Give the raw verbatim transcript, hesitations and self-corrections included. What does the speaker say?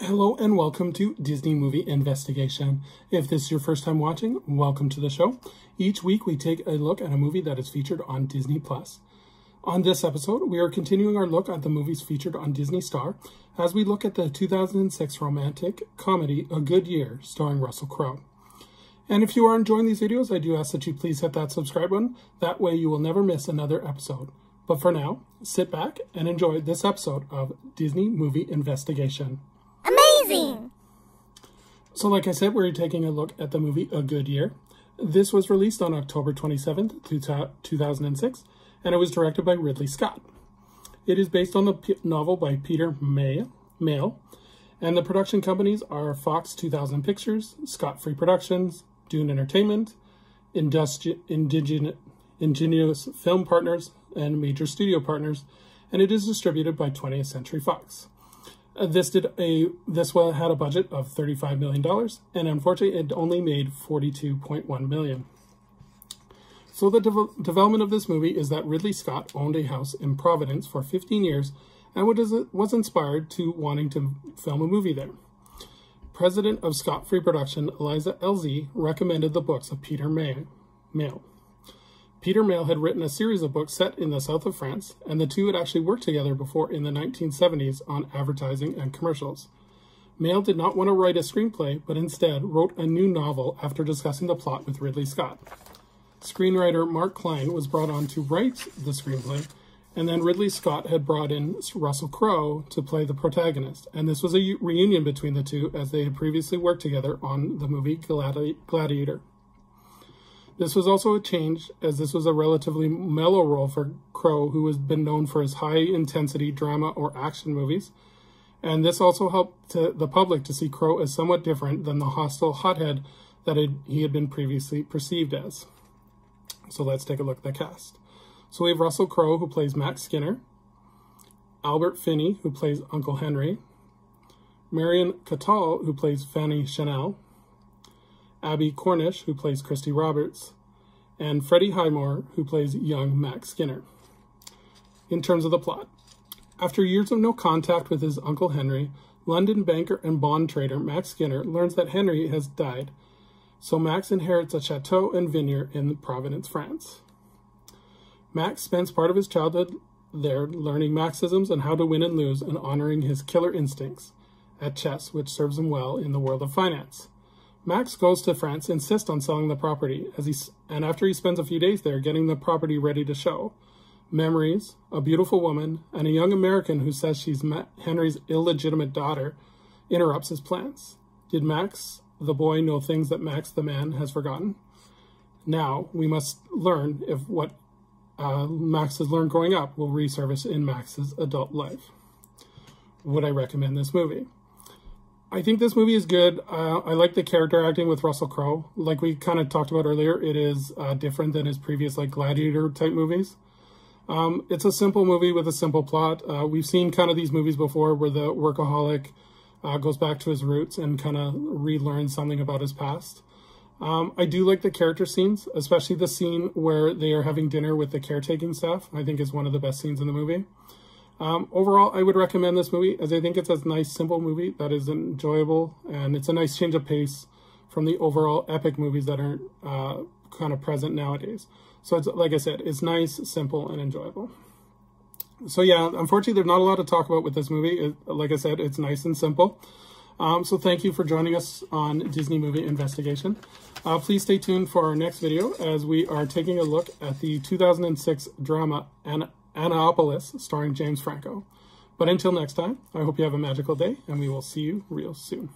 Hello and welcome to Disney Movie Investigation. If this is your first time watching, welcome to the show. Each week we take a look at a movie that is featured on Disney Plus. On this episode, we are continuing our look at the movies featured on Disney Star as we look at the two thousand six romantic comedy A Good Year starring Russell Crowe. And if you are enjoying these videos, I do ask that you please hit that subscribe button. That way you will never miss another episode. But for now, sit back and enjoy this episode of Disney Movie Investigation. Amazing! So like I said, we're taking a look at the movie A Good Year. This was released on October twenty-seventh, two thousand six, and it was directed by Ridley Scott. It is based on the novel by Peter Mayle, and the production companies are Fox two thousand Pictures, Scott Free Productions, Dune Entertainment, Ingenious Film Partners, and Major Studio Partners, and it is distributed by twentieth Century Fox. This did a this one had a budget of thirty-five million dollars, and unfortunately, it only made forty-two point one million dollars. So the de development of this movie is that Ridley Scott owned a house in Providence for fifteen years, and was inspired to wanting to film a movie there. President of Scott Free Production, Eliza L. Z., recommended the books of Peter Mayle. Peter Mayle had written a series of books set in the south of France, and the two had actually worked together before in the nineteen seventies on advertising and commercials. Mayle did not want to write a screenplay, but instead wrote a new novel after discussing the plot with Ridley Scott. Screenwriter Mark Klein was brought on to write the screenplay, and then Ridley Scott had brought in Russell Crowe to play the protagonist, and this was a reunion between the two as they had previously worked together on the movie Gladi- Gladiator. This was also a change, as this was a relatively mellow role for Crowe, who has been known for his high-intensity drama or action movies. And this also helped to the public to see Crowe as somewhat different than the hostile hothead that it, he had been previously perceived as. So let's take a look at the cast. So we have Russell Crowe, who plays Max Skinner, Albert Finney, who plays Uncle Henry, Marion Cotillard, who plays Fanny Chanel, Abby Cornish, who plays Christy Roberts, and Freddie Highmore, who plays young Max Skinner. In terms of the plot, after years of no contact with his Uncle Henry, London banker and bond trader Max Skinner learns that Henry has died, so Max inherits a chateau and vineyard in Providence, France. Max spends part of his childhood there learning Maxisms and how to win and lose and honoring his killer instincts at chess, which serves him well in the world of finance. Max goes to France, insists on selling the property, as he, and after he spends a few days there getting the property ready to show, memories, a beautiful woman, and a young American who says she's Henry's illegitimate daughter interrupts his plans. Did Max, the boy, know things that Max, the man, has forgotten? Now we must learn if what uh, Max has learned growing up will resurface in Max's adult life. Would I recommend this movie? I think this movie is good. Uh, I like the character acting with Russell Crowe. Like we kind of talked about earlier, it is uh, different than his previous like Gladiator type movies. Um, it's a simple movie with a simple plot. Uh, we've seen kind of these movies before where the workaholic uh, goes back to his roots and kind of relearns something about his past. Um, I do like the character scenes, especially the scene where they are having dinner with the caretaking staff. I think is one of the best scenes in the movie. Um, overall, I would recommend this movie, as I think it's a nice, simple movie that is enjoyable, and it's a nice change of pace from the overall epic movies that are uh, kind of present nowadays. So, it's, like I said, it's nice, simple, and enjoyable. So, yeah, unfortunately, there's not a lot to talk about with this movie. It, like I said, it's nice and simple. Um, so, thank you for joining us on Disney Movie Investigation. Uh, please stay tuned for our next video, as we are taking a look at the two thousand six drama, Anna. Annapolis, starring James Franco. But until next time, I hope you have a magical day, and we will see you real soon.